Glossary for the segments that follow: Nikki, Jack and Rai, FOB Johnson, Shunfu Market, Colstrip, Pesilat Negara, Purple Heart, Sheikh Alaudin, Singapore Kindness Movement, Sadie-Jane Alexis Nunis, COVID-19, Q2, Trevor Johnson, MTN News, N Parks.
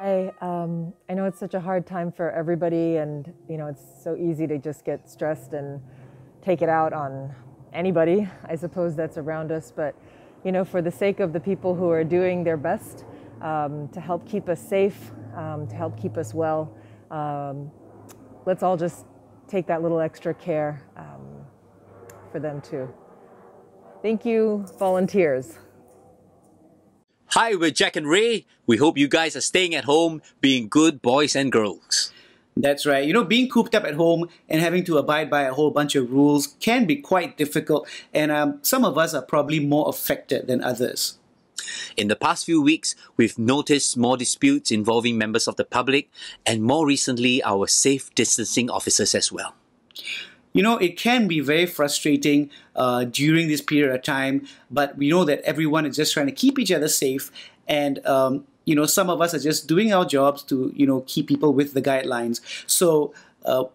I know it's such a hard time for everybody, and it's so easy to just get stressed and take it out on anybody, I suppose, that's around us. But for the sake of the people who are doing their best to help keep us safe, to help keep us well, let's all just take that little extra care for them too. Thank you, volunteers. Hi, we're Jack and Ray. We hope you guys are staying at home, being good boys and girls. That's right. Being cooped up at home and having to abide by a whole bunch of rules can be quite difficult, and some of us are probably more affected than others. In the past few weeks, we've noticed more disputes involving members of the public, and more recently, our safe distancing officers as well. It can be very frustrating during this period of time, but we know that everyone is just trying to keep each other safe, and some of us are just doing our jobs to keep people with the guidelines. So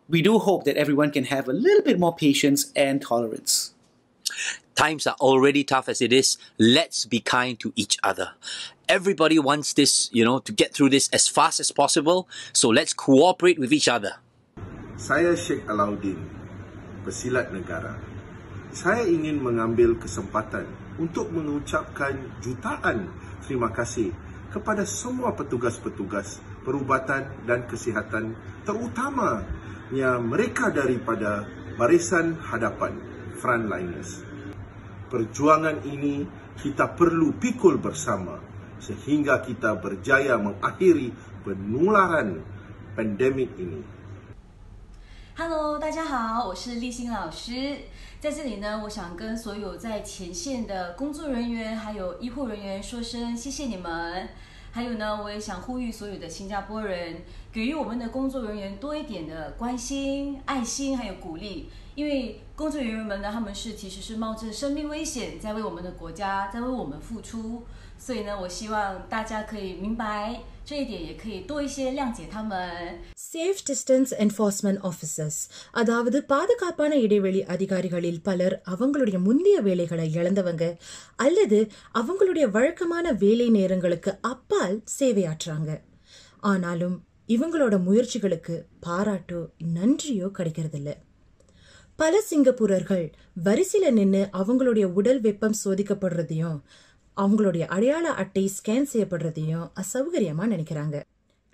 we do hope that everyone can have a little bit more patience and tolerance. Times are already tough as it is. Let's be kind to each other. Everybody wants this, to get through this as fast as possible, so let's cooperate with each other. Saya Sheikh Alaudin, Pesilat Negara. Saya ingin mengambil kesempatan untuk mengucapkan jutaan terima kasih kepada semua petugas-petugas perubatan dan kesihatan, terutamanya mereka daripada barisan hadapan, frontliners. Perjuangan ini kita perlu pikul bersama sehingga kita berjaya mengakhiri penularan pandemik ini. Hello， 大家好，我是立新老师。在这里呢，我想跟所有在前线的工作人员还有医护人员说声谢谢你们。还有呢，我也想呼吁所有的新加坡人给予我们的工作人员多一点的关心、爱心还有鼓励，因为工作人员们呢，他们其实是冒着生命危险在为我们的国家、在为我们付出。所以呢，我希望大家可以明白。Safe distance enforcement officers, அதாவது பாதுகாப்பான இடைவெளி அதிகாரிகளில் பலர் அவங்களுடைய முந்தைய வேலைகளை இழந்தவங்க அல்லது அவங்களுடைய வழக்கமான வேலை நேரங்களுக்கு அப்பால் சேவையாற்றாங்க. ஆனாலும் இவங்களோட முயற்சிகளுக்கு பாராட்டோ நன்றியோ கிடைக்கிறதில்லை. பல சிங்கப்பூரர்கள் வரிசையில நின்று அவங்களுடைய உடல் வெப்பம் சோதிக்கப்படுறதையும் அவங்களுடைய அடையாள அட்டை ஸ்கேன் செய்யப்படுறதையும் அசௌகரியமா நினைக்கிறாங்க.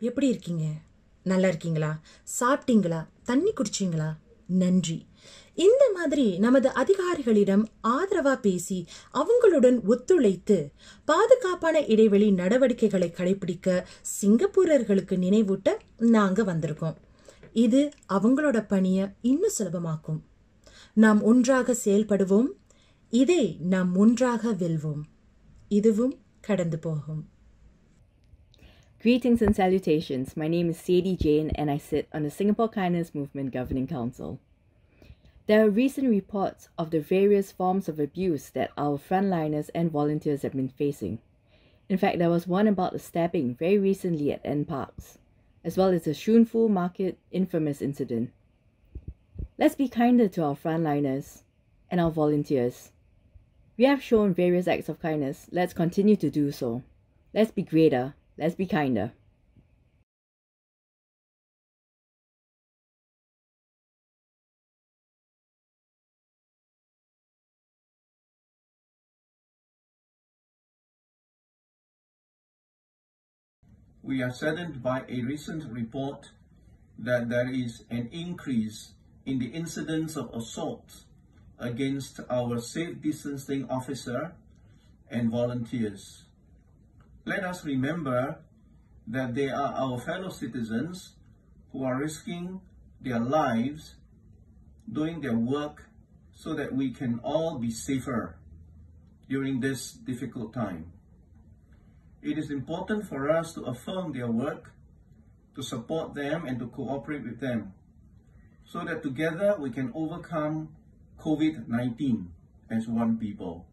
எப்படி இருக்கீங்க? நல்லா இருக்கீங்களா? சாப்பிட்டீங்களா? தண்ணி குடிச்சிங்களா? நன்றி. இந்த மாதிரி நமது அதிகாரிகளிடம் ஆதரவா பேசி அவங்களுடன் ஒத்துழைத்து பாதுகாப்பான இடைவெளி நடவடிக்கைகளை கடைபிடிக்க சிங்கப்பூரர்களுக்கு நினைவூட்ட நாங்க வந்திருக்கோம். இது அவங்களோட பணியை இன்னும் சுலபமாக்கும். நாம் ஒன்றாக செயல்படுவோம். இதை நாம் ஒன்றாக வெல்வோம். இதுவும் கடந்து போகும். Greetings and salutations. My name is Sadie-Jane and I sit on the Singapore Kindness Movement Governing Council. There are recent reports of the various forms of abuse that our frontliners and volunteers have been facing. In fact, there was one about the stabbing very recently at N Parks, as well as the Shunfu Market infamous incident. Let's be kinder to our frontliners and our volunteers. We have shown various acts of kindness. Let's continue to do so. Let's be greater. Let's be kinder. We are saddened by a recent report that there is an increase in the incidence of assault against our safe distancing officer and volunteers. Let us remember that they are our fellow citizens who are risking their lives doing their work so that we can all be safer during this difficult time. It is important for us to affirm their work, to support them and to cooperate with them so that together we can overcome COVID-19 as one people.